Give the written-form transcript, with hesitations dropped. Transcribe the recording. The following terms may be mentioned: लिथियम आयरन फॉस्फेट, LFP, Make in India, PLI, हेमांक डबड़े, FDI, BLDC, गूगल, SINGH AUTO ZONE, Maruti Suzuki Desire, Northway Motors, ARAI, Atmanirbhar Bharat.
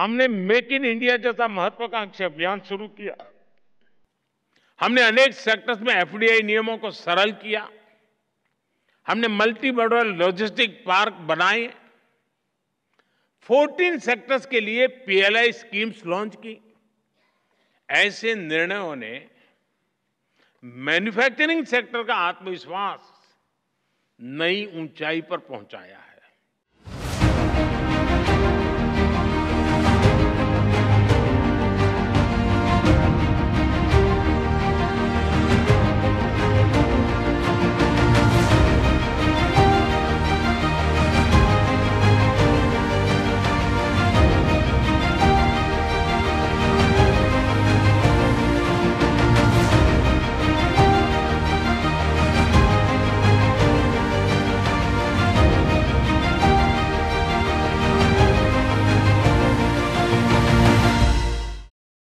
हमने make in India जैसा महत्वाकांक्षी अभियान शुरू किया। हमने अनेक सेक्टर्स में एफडीआई नियमों को सरल किया। हमने मल्टी मॉडल लॉजिस्टिक पार्क बनाए। 14 सेक्टर्स के लिए पीएलआई स्कीम्स लॉन्च की। ऐसे निर्णयों ने मैन्युफैक्चरिंग सेक्टर का आत्मविश्वास नई ऊंचाई पर पहुंचाया है।